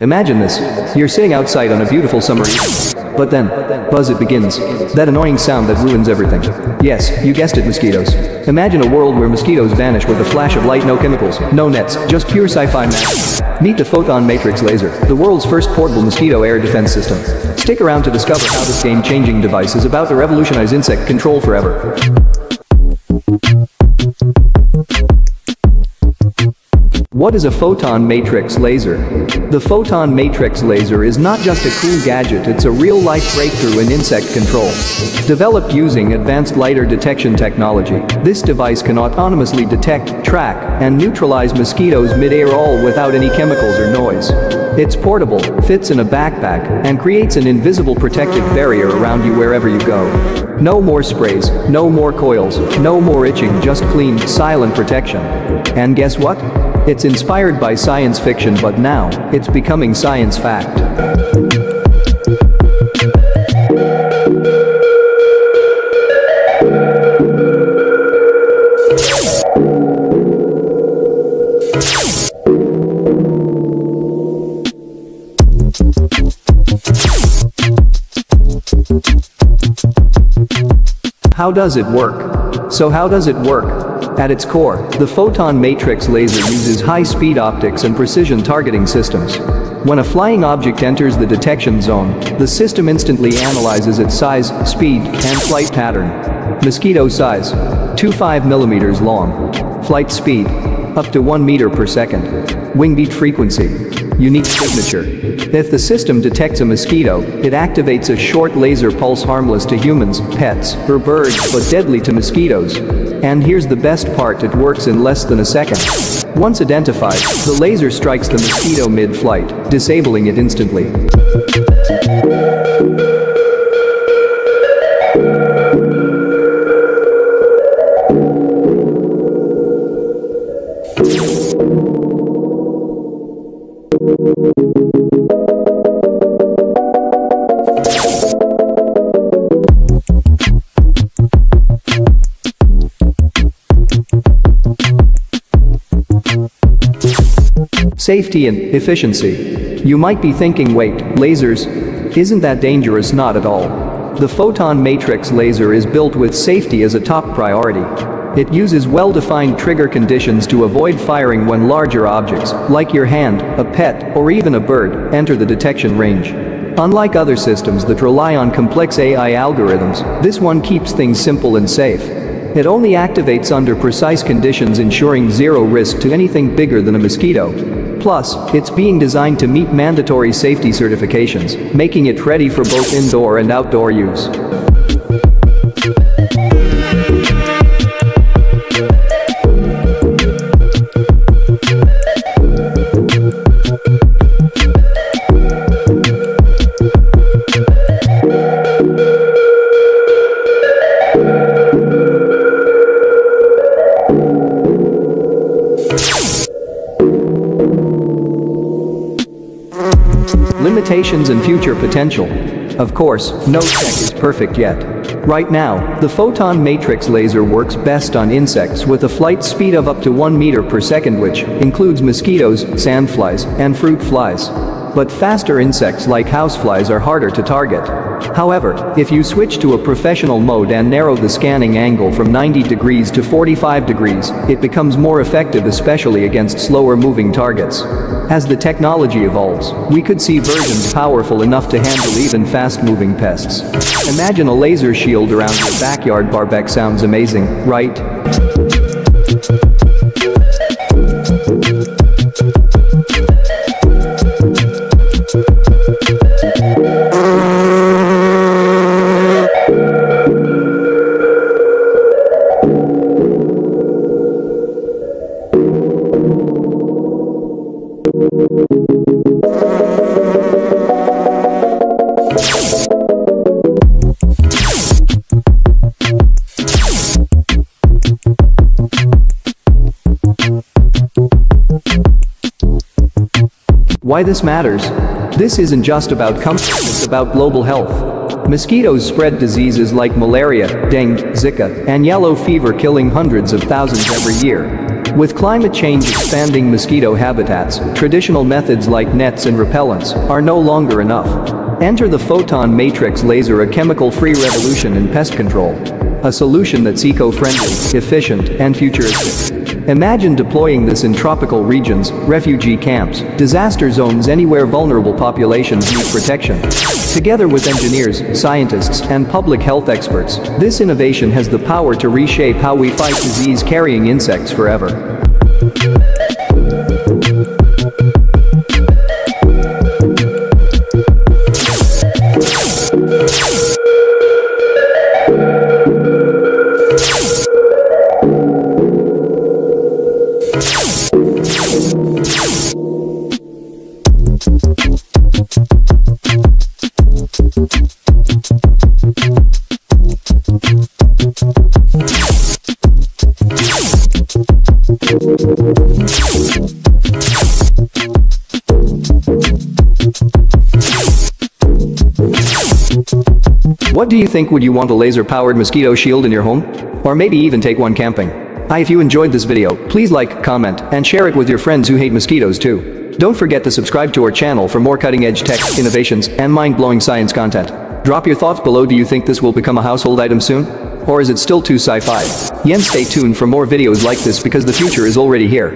Imagine this, you're sitting outside on a beautiful summer evening. But then, buzz it begins. That annoying sound that ruins everything. Yes, you guessed it, mosquitoes. Imagine a world where mosquitoes vanish with a flash of light, no chemicals, no nets, just pure sci-fi magic. Meet the Photon Matrix Laser, the world's first portable mosquito air defense system. Stick around to discover how this game-changing device is about to revolutionize insect control forever. What is a photon matrix laser? The photon matrix laser is not just a cool gadget, it's a real-life breakthrough in insect control. Developed using advanced lidar detection technology, this device can autonomously detect, track, and neutralize mosquitoes mid-air, all without any chemicals or noise. It's portable, fits in a backpack, and creates an invisible protective barrier around you wherever you go. No more sprays, no more coils, no more itching, just clean, silent protection. And guess what? It's inspired by science fiction, but now, it's becoming science fact. How does it work? So how does it work? At its core, the photon matrix laser uses high-speed optics and precision targeting systems. When a flying object enters the detection zone, the system instantly analyzes its size, speed, and flight pattern. Mosquito size, 2.5 millimeters long. Flight speed, up to 1 meter per second. Wingbeat frequency, unique signature. If the system detects a mosquito, it activates a short laser pulse, harmless to humans, pets, or birds, but deadly to mosquitoes. And here's the best part, it works in less than a second. Once identified, the laser strikes the mosquito mid-flight, disabling it instantly. Safety and efficiency. You might be thinking, wait, lasers? Isn't that dangerous? Not at all. The photon matrix laser is built with safety as a top priority. It uses well-defined trigger conditions to avoid firing when larger objects, like your hand, a pet, or even a bird, enter the detection range. Unlike other systems that rely on complex AI algorithms, this one keeps things simple and safe. It only activates under precise conditions, ensuring zero risk to anything bigger than a mosquito. Plus, it's being designed to meet mandatory safety certifications, making it ready for both indoor and outdoor use. Limitations and future potential. Of course, no tech is perfect yet. Right now, the photon matrix laser works best on insects with a flight speed of up to 1 meter per second, which includes mosquitoes, sandflies, and fruit flies. But faster insects like houseflies are harder to target. However, if you switch to a professional mode and narrow the scanning angle from 90 degrees to 45 degrees, it becomes more effective, especially against slower-moving targets. As the technology evolves, we could see versions powerful enough to handle even fast-moving pests. Imagine a laser shield around your backyard barbecue. Sounds amazing, right? Why this matters? This isn't just about comfort, it's about global health. Mosquitoes spread diseases like malaria, dengue, Zika, and yellow fever, killing hundreds of thousands every year. With climate change expanding mosquito habitats, traditional methods like nets and repellents are no longer enough. Enter the Photon Matrix Laser, a chemical-free revolution in pest control. A solution that's eco-friendly, efficient, and futuristic. Imagine deploying this in tropical regions, refugee camps, disaster zones, anywhere vulnerable populations need protection. Together with engineers, scientists, and public health experts, this innovation has the power to reshape how we fight disease-carrying insects forever. What do you think? Would you want a laser-powered mosquito shield in your home? Or maybe even take one camping? If you enjoyed this video, please like, comment, and share it with your friends who hate mosquitoes too. Don't forget to subscribe to our channel for more cutting-edge tech, innovations, and mind-blowing science content. Drop your thoughts below. Do you think this will become a household item soon? Or is it still too sci-fi? Stay tuned for more videos like this because the future is already here.